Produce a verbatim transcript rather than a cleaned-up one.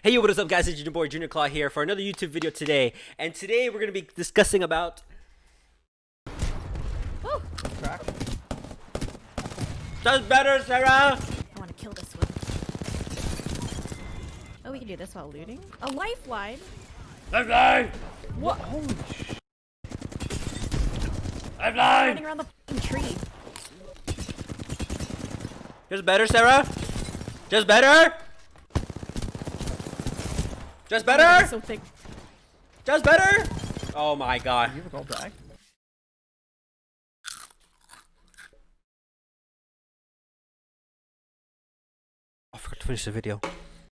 Hey, yo, what is up, guys? It's your boy Juniorclaw here for another YouTube video today. And today we're going to be discussing about... Woo! Crack. Does better, Sarah! I want to kill this one. Oh, we can do this while looting. A lifeline? Lifeline! What? Holy sh... Lifeline! Running around the f***ing tree. Just better, Sarah? Just better? Just better? So thick. Just better? Oh my god. You have a gold bag? I forgot to finish the video.